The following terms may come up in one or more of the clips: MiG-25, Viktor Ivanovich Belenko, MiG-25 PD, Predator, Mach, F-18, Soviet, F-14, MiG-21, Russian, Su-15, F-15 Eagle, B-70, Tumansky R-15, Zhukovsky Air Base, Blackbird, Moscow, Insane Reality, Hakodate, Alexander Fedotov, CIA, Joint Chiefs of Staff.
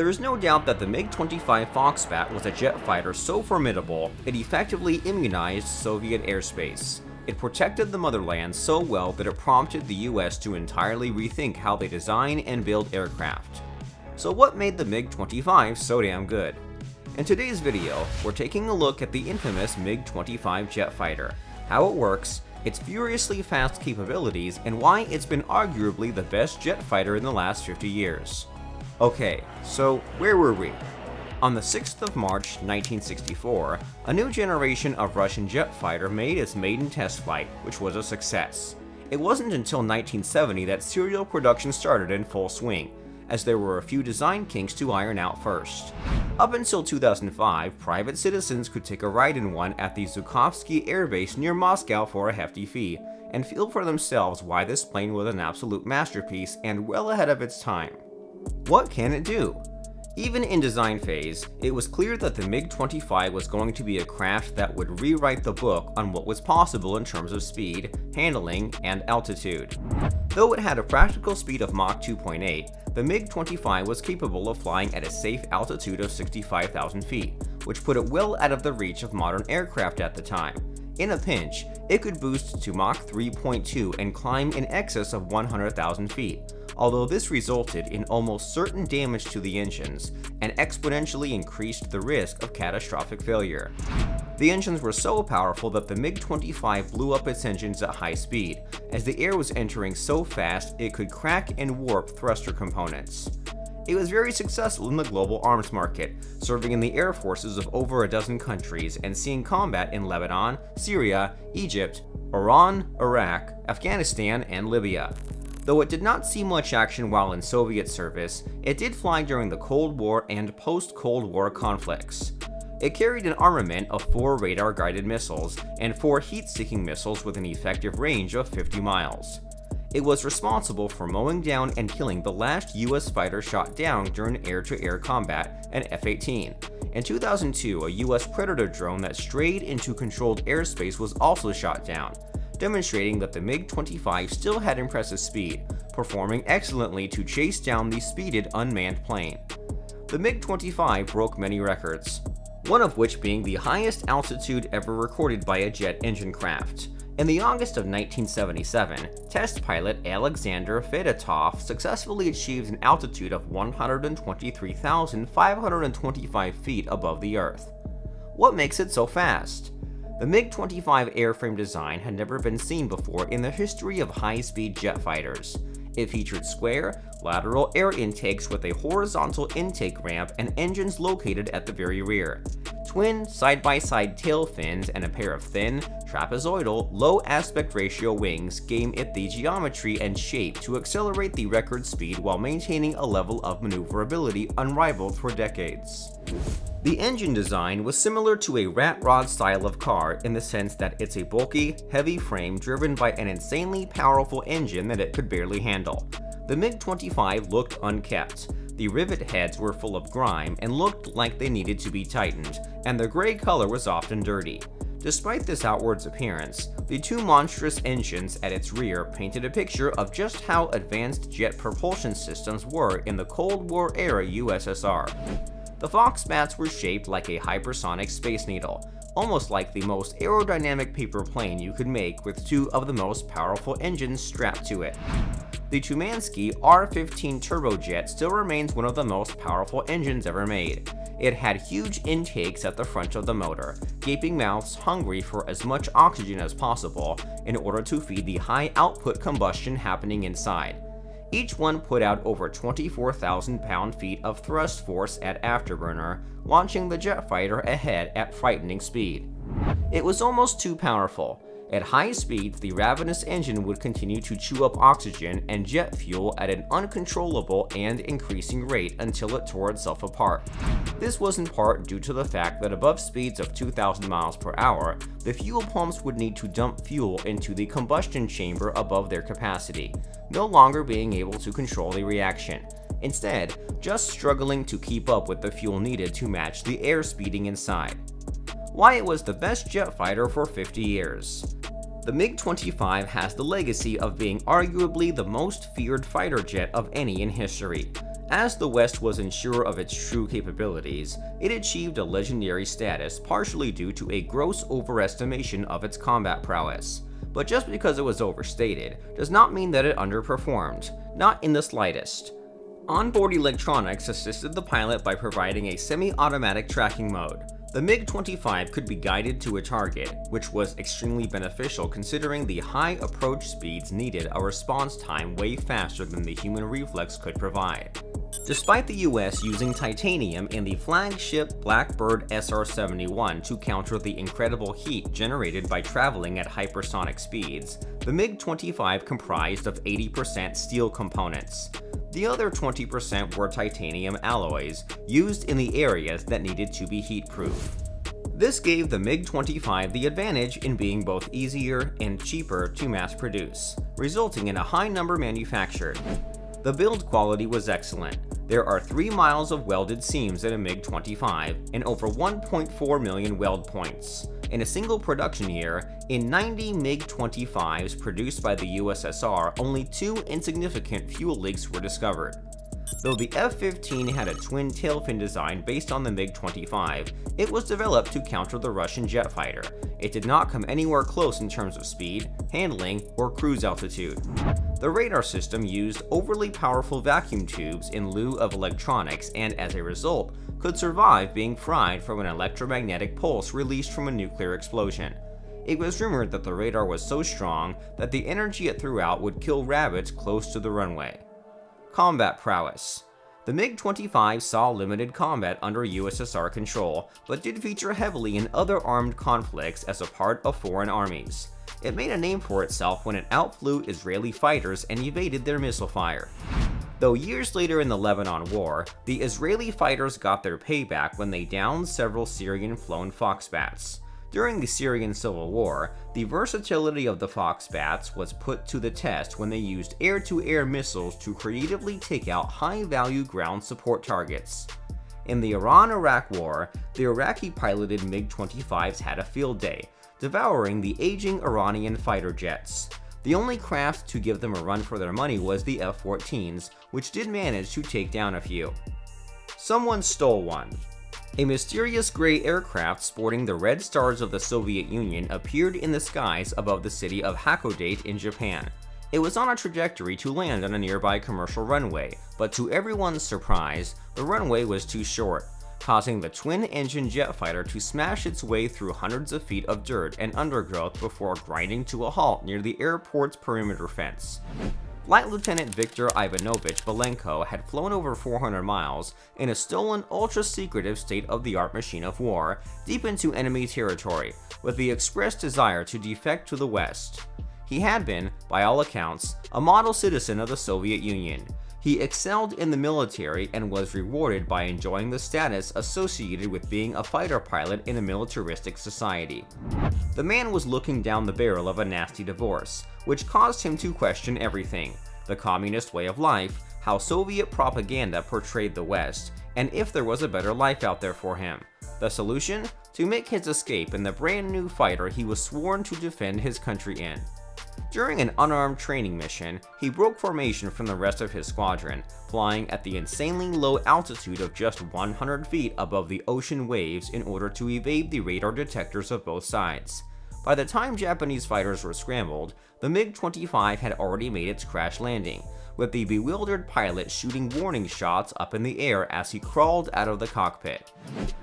There is no doubt that the MiG-25 Foxbat was a jet fighter so formidable, it effectively immunized Soviet airspace. It protected the motherland so well that it prompted the US to entirely rethink how they design and build aircraft. So what made the MiG-25 so damn good? In today's video, we're taking a look at the infamous MiG-25 jet fighter, how it works, its furiously fast capabilities, and why it's been arguably the best jet fighter in the last 50 years. Okay, so where were we? On the 6th of March, 1964, a new generation of Russian jet fighter made its maiden test flight, which was a success. It wasn't until 1970 that serial production started in full swing, as there were a few design kinks to iron out first. Up until 2005, private citizens could take a ride in one at the Zhukovsky Air Base near Moscow for a hefty fee, and feel for themselves why this plane was an absolute masterpiece and well ahead of its time. What can it do? Even in design phase, it was clear that the MiG-25 was going to be a craft that would rewrite the book on what was possible in terms of speed, handling, and altitude. Though it had a practical speed of Mach 2.8, the MiG-25 was capable of flying at a safe altitude of 65,000 feet, which put it well out of the reach of modern aircraft at the time. In a pinch, it could boost to Mach 3.2 and climb in excess of 100,000 feet. Although this resulted in almost certain damage to the engines, and exponentially increased the risk of catastrophic failure. The engines were so powerful that the MiG-25 blew up its engines at high speed, as the air was entering so fast it could crack and warp thruster components. It was very successful in the global arms market, serving in the air forces of over a dozen countries and seeing combat in Lebanon, Syria, Egypt, Iran, Iraq, Afghanistan, and Libya. Though it did not see much action while in Soviet service, it did fly during the Cold War and post-Cold War conflicts. It carried an armament of 4 radar-guided missiles and 4 heat-seeking missiles with an effective range of 50 miles. It was responsible for mowing down and killing the last US fighter shot down during air-to-air combat, an F-18. In 2002, a US Predator drone that strayed into controlled airspace was also shot down, demonstrating that the MiG-25 still had impressive speed, performing excellently to chase down the speeded unmanned plane. The MiG-25 broke many records, one of which being the highest altitude ever recorded by a jet engine craft. In the August of 1977, test pilot Alexander Fedotov successfully achieved an altitude of 123,525 feet above the Earth. What makes it so fast? The MiG-25 airframe design had never been seen before in the history of high-speed jet fighters. It featured square, lateral air intakes with a horizontal intake ramp and engines located at the very rear, twin side-by-side tail fins, and a pair of thin, trapezoidal, low-aspect-ratio wings gave it the geometry and shape to accelerate the record speed while maintaining a level of maneuverability unrivaled for decades. The engine design was similar to a rat rod style of car in the sense that it's a bulky, heavy frame driven by an insanely powerful engine that it could barely handle. The MiG-25 looked unkept. The rivet heads were full of grime and looked like they needed to be tightened, and the gray color was often dirty. Despite this outward appearance, the two monstrous engines at its rear painted a picture of just how advanced jet propulsion systems were in the Cold War era USSR. The Foxbats were shaped like a hypersonic space needle, almost like the most aerodynamic paper plane you could make with two of the most powerful engines strapped to it. The Tumansky R-15 turbojet still remains one of the most powerful engines ever made. It had huge intakes at the front of the motor, gaping mouths hungry for as much oxygen as possible in order to feed the high output combustion happening inside. Each one put out over 24,000 pound-feet of thrust force at afterburner, launching the jet fighter ahead at frightening speed. It was almost too powerful. At high speeds, the ravenous engine would continue to chew up oxygen and jet fuel at an uncontrollable and increasing rate until it tore itself apart. This was in part due to the fact that above speeds of 2,000 miles per hour, the fuel pumps would need to dump fuel into the combustion chamber above their capacity, no longer being able to control the reaction. Instead, just struggling to keep up with the fuel needed to match the air speeding inside. Why it was the best jet fighter for 50 years. The MiG-25 has the legacy of being arguably the most feared fighter jet of any in history. As the West was unsure of its true capabilities, it achieved a legendary status partially due to a gross overestimation of its combat prowess. But just because it was overstated does not mean that it underperformed, not in the slightest. Onboard electronics assisted the pilot by providing a semi-automatic tracking mode. The MiG-25 could be guided to a target, which was extremely beneficial considering the high approach speeds needed a response time way faster than the human reflex could provide. Despite the US using titanium in the flagship Blackbird SR-71 to counter the incredible heat generated by traveling at hypersonic speeds, the MiG-25 comprised of 80% steel components. The other 20% were titanium alloys, used in the areas that needed to be heat-proof. This gave the MiG-25 the advantage in being both easier and cheaper to mass-produce, resulting in a high number manufactured. The build quality was excellent. There are 3 miles of welded seams in a MiG-25 and over 1.4 million weld points. In a single production year, in 90 MiG-25s produced by the USSR, only 2 insignificant fuel leaks were discovered. Though the F-15 had a twin tail fin design based on the MiG-25, it was developed to counter the Russian jet fighter. It did not come anywhere close in terms of speed, handling, or cruise altitude. The radar system used overly powerful vacuum tubes in lieu of electronics and, as a result, could survive being fried from an electromagnetic pulse released from a nuclear explosion. It was rumored that the radar was so strong that the energy it threw out would kill rabbits close to the runway. Combat prowess. The MiG-25 saw limited combat under USSR control, but did feature heavily in other armed conflicts as a part of foreign armies. It made a name for itself when it outflew Israeli fighters and evaded their missile fire. Though years later in the Lebanon War, the Israeli fighters got their payback when they downed several Syrian-flown Foxbats. During the Syrian Civil War, the versatility of the Foxbats was put to the test when they used air-to-air missiles to creatively take out high-value ground support targets. In the Iran-Iraq War, the Iraqi-piloted MiG-25s had a field day, devouring the aging Iranian fighter jets. The only craft to give them a run for their money was the F-14s, which did manage to take down a few. Someone stole one. A mysterious gray aircraft sporting the red stars of the Soviet Union appeared in the skies above the city of Hakodate in Japan. It was on a trajectory to land on a nearby commercial runway, but to everyone's surprise, the runway was too short, causing the twin-engine jet fighter to smash its way through hundreds of feet of dirt and undergrowth before grinding to a halt near the airport's perimeter fence. Flight Lieutenant Viktor Ivanovich Belenko had flown over 400 miles in a stolen, ultra-secretive state-of-the-art machine of war deep into enemy territory, with the express desire to defect to the West. He had been, by all accounts, a model citizen of the Soviet Union. He excelled in the military and was rewarded by enjoying the status associated with being a fighter pilot in a militaristic society. The man was looking down the barrel of a nasty divorce, which caused him to question everything: the communist way of life, how Soviet propaganda portrayed the West, and if there was a better life out there for him. The solution? To make his escape in the brand new fighter he was sworn to defend his country in. During an unarmed training mission, he broke formation from the rest of his squadron, flying at the insanely low altitude of just 100 feet above the ocean waves in order to evade the radar detectors of both sides. By the time Japanese fighters were scrambled, the MiG-25 had already made its crash landing, with the bewildered pilot shooting warning shots up in the air as he crawled out of the cockpit.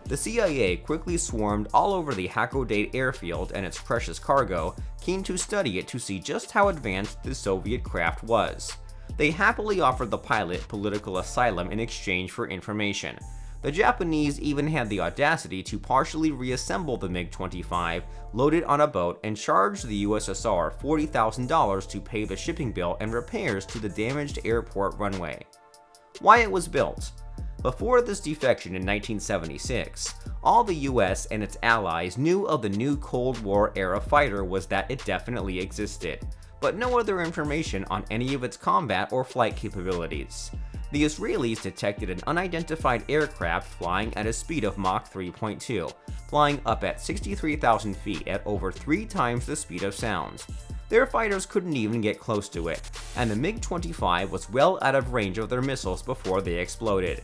The CIA quickly swarmed all over the Hakodate airfield and its precious cargo, keen to study it to see just how advanced the Soviet craft was. They happily offered the pilot political asylum in exchange for information. The Japanese even had the audacity to partially reassemble the MiG-25, load it on a boat, and charge the USSR $40,000 to pay the shipping bill and repairs to the damaged airport runway. Why it was built. Before this defection in 1976, all the US and its allies knew of the new Cold War-era fighter was that it definitely existed, but no other information on any of its combat or flight capabilities. The Israelis detected an unidentified aircraft flying at a speed of Mach 3.2, flying up at 63,000 feet at over 3 times the speed of sound. their fighters couldn't even get close to it, and the MiG-25 was well out of range of their missiles before they exploded.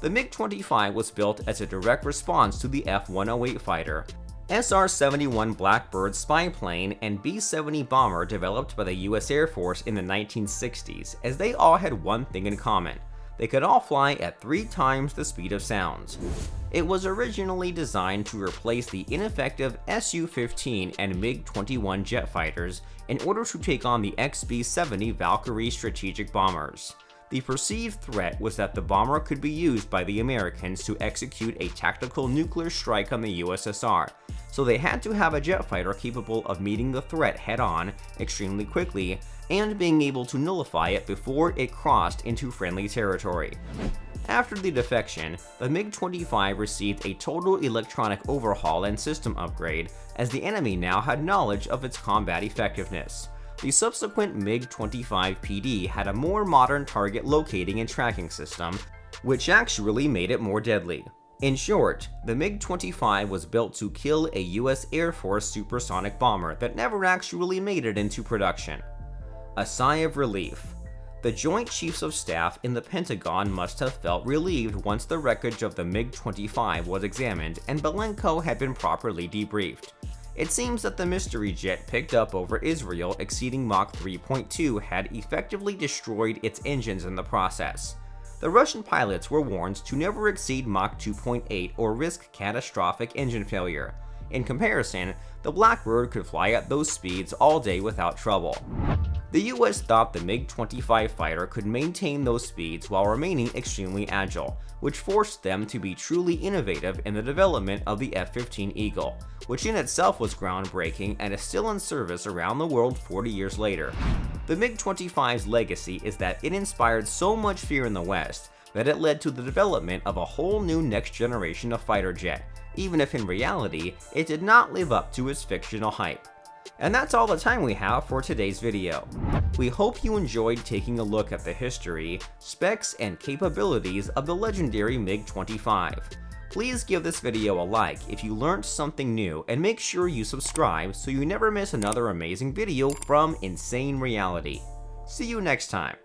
The MiG-25 was built as a direct response to the F-108 fighter, SR-71 Blackbird spy plane, and B-70 bomber developed by the US Air Force in the 1960s, as they all had one thing in common: they could all fly at 3 times the speed of sound. It was originally designed to replace the ineffective Su-15 and MiG-21 jet fighters in order to take on the XB-70 Valkyrie strategic bombers. The perceived threat was that the bomber could be used by the Americans to execute a tactical nuclear strike on the USSR, so they had to have a jet fighter capable of meeting the threat head-on extremely quickly and being able to nullify it before it crossed into friendly territory. After the defection, the MiG-25 received a total electronic overhaul and system upgrade, as the enemy now had knowledge of its combat effectiveness. The subsequent MiG-25 PD had a more modern target locating and tracking system, which actually made it more deadly. In short, the MiG-25 was built to kill a US Air Force supersonic bomber that never actually made it into production. A sigh of relief. The Joint Chiefs of Staff in the Pentagon must have felt relieved once the wreckage of the MiG-25 was examined and Belenko had been properly debriefed. It seems that the mystery jet picked up over Israel exceeding Mach 3.2 had effectively destroyed its engines in the process. The Russian pilots were warned to never exceed Mach 2.8 or risk catastrophic engine failure. In comparison, the Blackbird could fly at those speeds all day without trouble. The US thought the MiG-25 fighter could maintain those speeds while remaining extremely agile, which forced them to be truly innovative in the development of the F-15 Eagle, which in itself was groundbreaking and is still in service around the world 40 years later. The MiG-25's legacy is that it inspired so much fear in the West that it led to the development of a whole new next generation of fighter jet, even if in reality, it did not live up to its fictional hype. And that's all the time we have for today's video. We hope you enjoyed taking a look at the history, specs, and capabilities of the legendary MiG-25. Please give this video a like if you learned something new, and make sure you subscribe so you never miss another amazing video from Insane Reality. See you next time.